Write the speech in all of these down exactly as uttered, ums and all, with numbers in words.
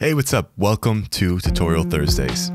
Hey, what's up? Welcome to Tutorial Thursdays.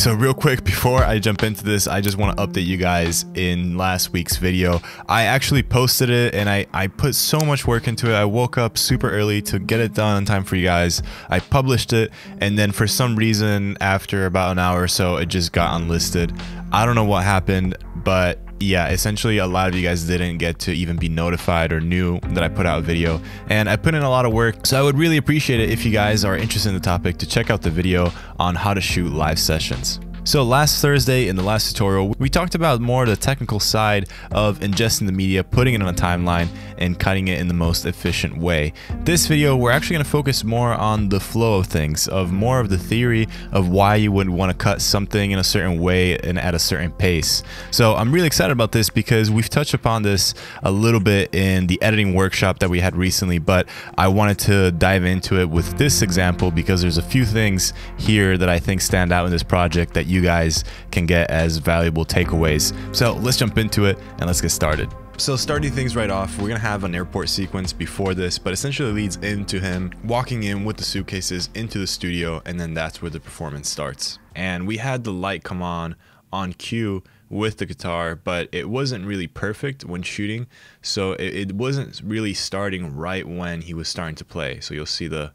So real quick, before I jump into this, I just want to update you guys in last week's video. I actually posted it and I, I put so much work into it. I woke up super early to get it done on time for you guys. I published it and then for some reason after about an hour or so, it just got unlisted. I don't know what happened, but yeah, essentially a lot of you guys didn't get to even be notified or knew that I put out a video, and I put in a lot of work. So I would really appreciate it if you guys are interested in the topic to check out the video on how to shoot live sessions. So last Thursday in the last tutorial, we talked about more of the technical side of ingesting the media, putting it on a timeline and cutting it in the most efficient way. This video, we're actually going to focus more on the flow of things, of more of the theory of why you would want to cut something in a certain way and at a certain pace. So I'm really excited about this because we've touched upon this a little bit in the editing workshop that we had recently, but I wanted to dive into it with this example because there's a few things here that I think stand out in this project that you you guys can get as valuable takeaways. So let's jump into it and let's get started. So starting things right off, we're gonna have an airport sequence before this, but essentially leads into him walking in with the suitcases into the studio, and then that's where the performance starts. And we had the light come on on cue with the guitar, but it wasn't really perfect when shooting, so it, it wasn't really starting right when he was starting to play. So you'll see the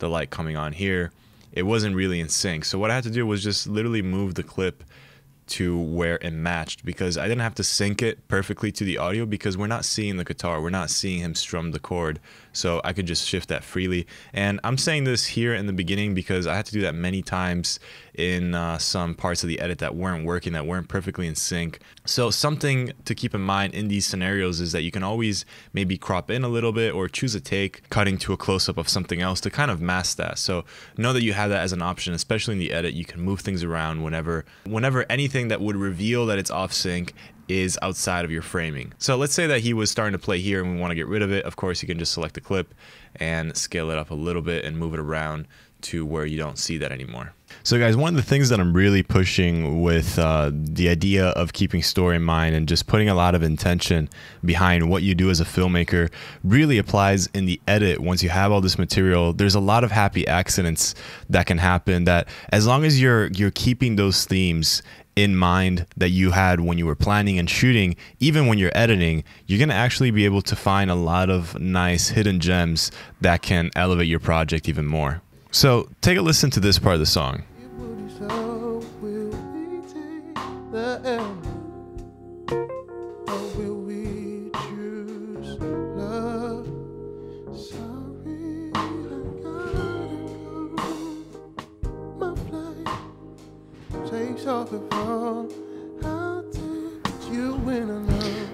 the light coming on here. It wasn't really in sync. So what I had to do was just literally move the clip to where it matched, because I didn't have to sync it perfectly to the audio because we're not seeing the guitar. We're not seeing him strum the chord. So I could just shift that freely. And I'm saying this here in the beginning because I had to do that many times in uh, some parts of the edit that weren't working, that weren't perfectly in sync. So something to keep in mind in these scenarios is that you can always maybe crop in a little bit or choose a take, cutting to a close-up of something else to kind of mask that. So know that you have that as an option, especially in the edit. You can move things around whenever, whenever anything that would reveal that it's off sync is outside of your framing. So let's say that he was starting to play here and we want to get rid of it. Of course, you can just select the clip and scale it up a little bit and move it around to where you don't see that anymore. So guys, one of the things that I'm really pushing with uh, the idea of keeping story in mind and just putting a lot of intention behind what you do as a filmmaker really applies in the edit. Once you have all this material, there's a lot of happy accidents that can happen, that as long as you're you're keeping those themes in mind that you had when you were planning and shooting, even when you're editing, you're gonna actually be able to find a lot of nice hidden gems that can elevate your project even more. So take a listen to this part of the song.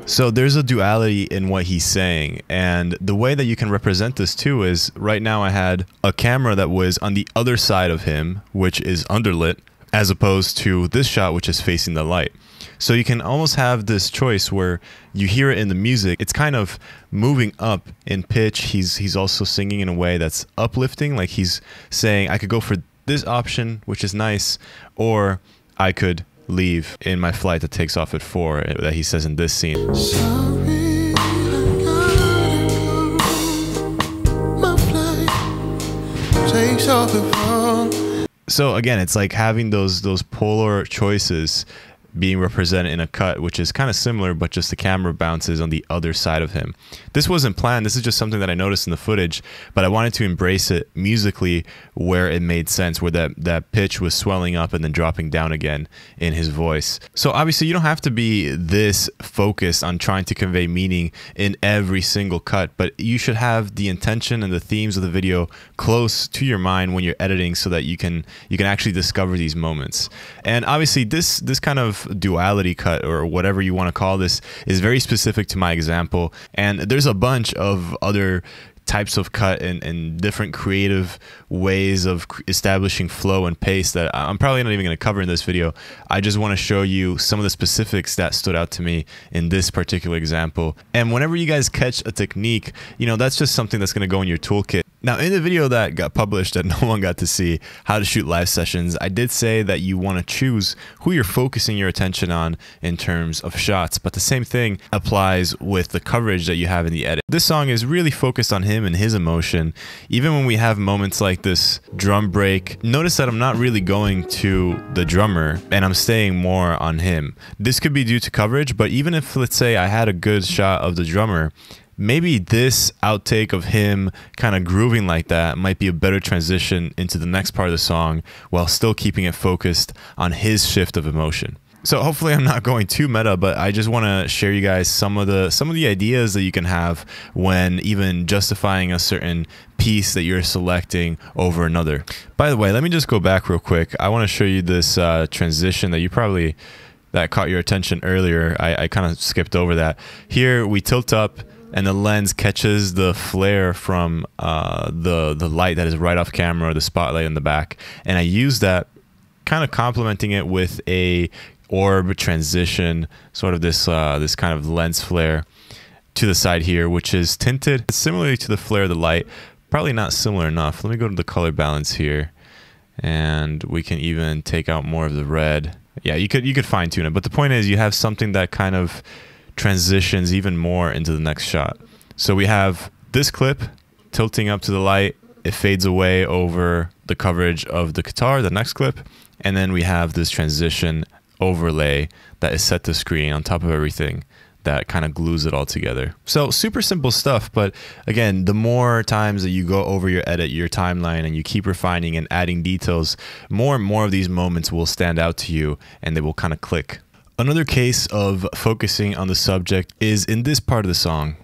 So there's a duality in what he's saying, and the way that you can represent this too is right now I had a camera that was on the other side of him, which is underlit, as opposed to this shot, which is facing the light. So you can almost have this choice where you hear it in the music. It's kind of moving up in pitch. He's, he's also singing in a way that's uplifting. Like he's saying, I could go for this option, which is nice, or I could leave in my flight that takes off at four, that he says in this scene. Sorry, go. My flight takes off at four. So again, it's like having those those polar choices being represented in a cut, which is kind of similar, but just the camera bounces on the other side of him. This wasn't planned. This is just something that I noticed in the footage, but I wanted to embrace it musically where it made sense, where that, that pitch was swelling up and then dropping down again in his voice. So obviously you don't have to be this focused on trying to convey meaning in every single cut, but you should have the intention and the themes of the video close to your mind when you're editing so that you can, you can actually discover these moments. And obviously this, this kind of duality cut, or whatever you want to call this, is very specific to my example, and there's a bunch of other types of cut and, and different creative ways of establishing flow and pace that I'm probably not even going to cover in this video. I just want to show you some of the specifics that stood out to me in this particular example. And whenever you guys catch a technique, you know, that's just something that's going to go in your toolkit. Now, in the video that got published that no one got to see, how to shoot live sessions, I did say that you want to choose who you're focusing your attention on in terms of shots, but the same thing applies with the coverage that you have in the edit. This song is really focused on him and his emotion. Even when we have moments like this drum break, notice that I'm not really going to the drummer and I'm staying more on him. This could be due to coverage, but even if, let's say, I had a good shot of the drummer, maybe this outtake of him kind of grooving like that might be a better transition into the next part of the song while still keeping it focused on his shift of emotion. So hopefully I'm not going too meta, but I just want to share you guys some of the some of the ideas that you can have when even justifying a certain piece that you're selecting over another. By the way, let me just go back real quick. I want to show you this uh, transition that you probably that caught your attention earlier. I, I kind of skipped over that. Here we tilt up, and the lens catches the flare from uh, the, the light that is right off camera, or the spotlight in the back. And I use that, kind of complementing it with a orb transition, sort of this, uh, this kind of lens flare to the side here, which is tinted similarly to the flare of the light. Probably not similar enough. Let me go to the color balance here, and we can even take out more of the red. Yeah, you could, you could fine tune it, but the point is you have something that kind of transitions even more into the next shot. So we have this clip tilting up to the light, it fades away over the coverage of the guitar, the next clip, and then we have this transition overlay that is set to screen on top of everything that kind of glues it all together. So super simple stuff, but again, the more times that you go over your edit, your timeline, and you keep refining and adding details, more and more of these moments will stand out to you and they will kind of click. Another case of focusing on the subject is in this part of the song.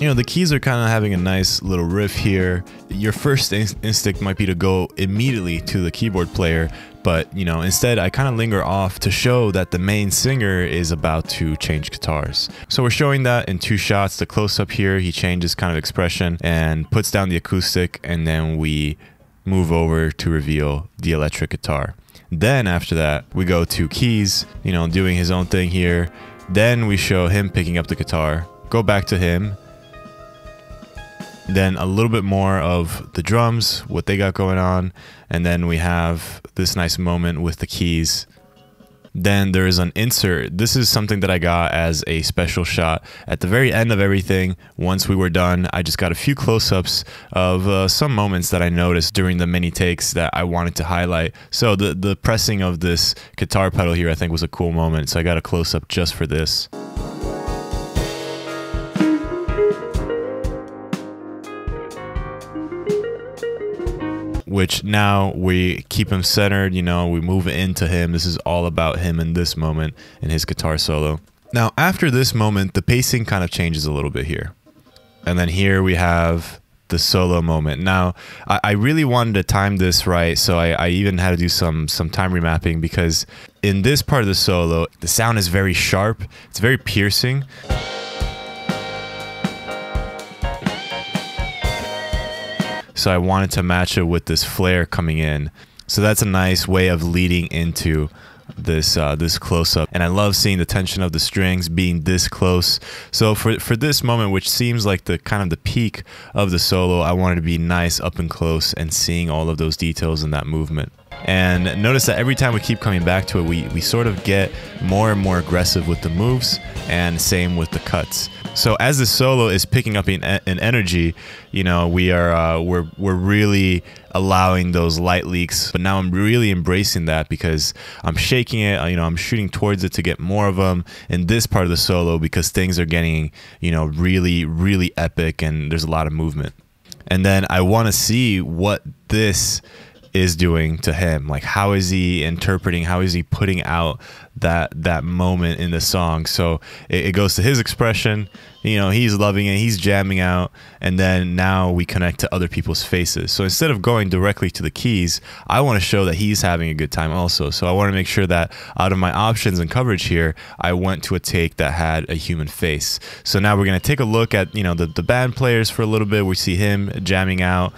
You know, the keys are kind of having a nice little riff here. Your first in instinct might be to go immediately to the keyboard player, but you know, instead I kind of linger off to show that the main singer is about to change guitars. So we're showing that in two shots. The close-up here, he changes kind of expression and puts down the acoustic, and then we move over to reveal the electric guitar. Then after that, we go to keys, you know, doing his own thing here. Then we show him picking up the guitar, go back to him, then a little bit more of the drums, what they got going on, and then we have this nice moment with the keys. Then there is an insert. This is something that I got as a special shot at the very end of everything. Once we were done, I just got a few close-ups of uh, some moments that I noticed during the many takes that I wanted to highlight. So the, the pressing of this guitar pedal here I think was a cool moment, so I got a close-up just for this. Which now we keep him centered, you know, we move into him. This is all about him in this moment and his guitar solo. Now, after this moment, the pacing kind of changes a little bit here. And then here we have the solo moment. Now, I, I really wanted to time this right, so I, I even had to do some, some time remapping, because in this part of the solo, the sound is very sharp, it's very piercing. So I wanted to match it with this flare coming in. So that's a nice way of leading into this uh, this close-up. And I love seeing the tension of the strings being this close. So for, for this moment, which seems like the kind of the peak of the solo, I wanted to be nice up and close and seeing all of those details in that movement. And notice that every time we keep coming back to it, we, we sort of get more and more aggressive with the moves, and same with the cuts. So as the solo is picking up in, in energy, you know, we are uh, we're we're really allowing those light leaks. But now I'm really embracing that, because I'm shaking it, you know, I'm shooting towards it to get more of them in this part of the solo, because things are getting, you know, really really epic and there's a lot of movement. And then I want to see what this is doing to him. Like, how is he interpreting, how is he putting out that that moment in the song? So it, it goes to his expression, you know, he's loving it, he's jamming out, and then now we connect to other people's faces. So instead of going directly to the keys, I want to show that he's having a good time also. So I want to make sure that out of my options and coverage here, I went to a take that had a human face. So now we're going to take a look at, you know, the, the band players for a little bit. We see him jamming out,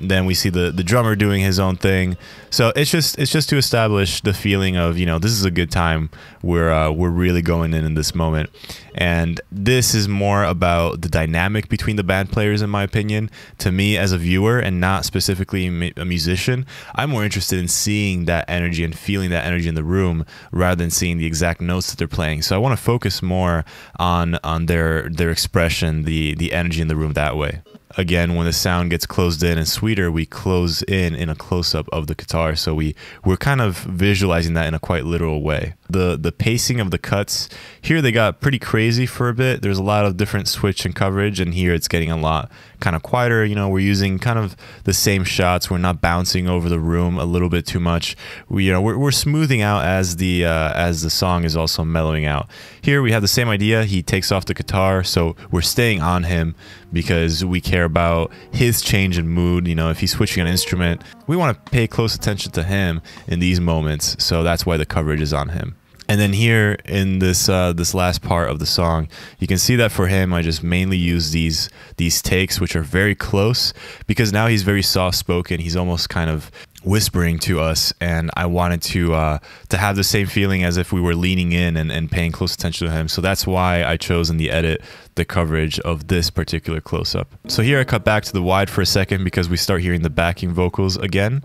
And then we see the the drummer doing his own thing. So it's just it's just to establish the feeling of, you know, this is a good time. We're uh, we're really going in in this moment. And this is more about the dynamic between the band players, in my opinion. To me as a viewer, and not specifically a musician, I'm more interested in seeing that energy and feeling that energy in the room rather than seeing the exact notes that they're playing. So I want to focus more on on their their expression, the the energy in the room that way. Again, when the sound gets closed in and sweeter, we close in in a close-up of the guitar, so we we're kind of visualizing that in a quite literal way. The the pacing of the cuts here, they got pretty crazy for a bit. There's a lot of different switch and coverage, and here it's getting a lot kind of quieter. You know, we're using kind of the same shots. We're not bouncing over the room a little bit too much. We, you know, we're, we're smoothing out as the uh, as the song is also mellowing out. Here we have the same idea. He takes off the guitar, so we're staying on him because we care about his change in mood. You know, if he's switching an instrument, we want to pay close attention to him in these moments. So that's why the coverage is on him. And then here in this uh, this last part of the song, you can see that for him, I just mainly use these these takes, which are very close, because now he's very soft-spoken. He's almost kind of whispering to us, and I wanted to uh, to have the same feeling as if we were leaning in and, and paying close attention to him. So that's why I chose in the edit the coverage of this particular close-up. So here I cut back to the wide for a second because we start hearing the backing vocals again,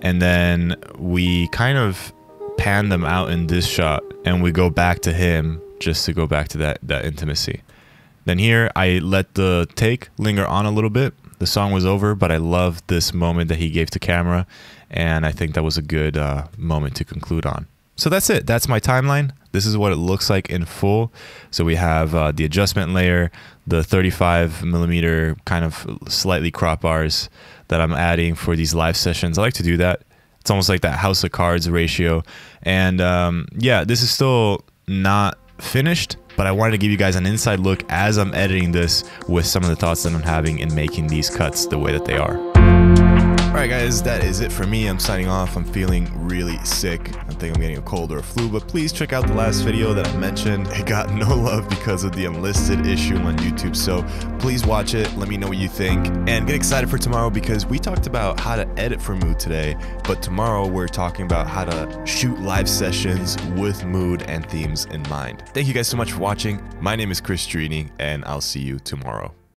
and then we kind of pan them out in this shot, and we go back to him just to go back to that, that intimacy. Then here I let the take linger on a little bit. The song was over, but I loved this moment that he gave to camera, and I think that was a good uh, moment to conclude on. So that's it. That's my timeline. This is what it looks like in full. So we have uh, the adjustment layer, the thirty-five millimeter kind of slightly crop bars that I'm adding for these live sessions. I like to do that. It's almost like that house of cards ratio. And um, yeah, this is still not finished, but I wanted to give you guys an inside look as I'm editing this with some of the thoughts that I'm having in making these cuts the way that they are. All right, guys, that is it for me. I'm signing off. I'm feeling really sick. I think I'm getting a cold or a flu, but please check out the last video that I mentioned. It got no love because of the unlisted issue on YouTube, so please watch it. Let me know what you think, and get excited for tomorrow because we talked about how to edit for mood today, but tomorrow we're talking about how to shoot live sessions with mood and themes in mind. Thank you guys so much for watching. My name is Chris Drini, and I'll see you tomorrow.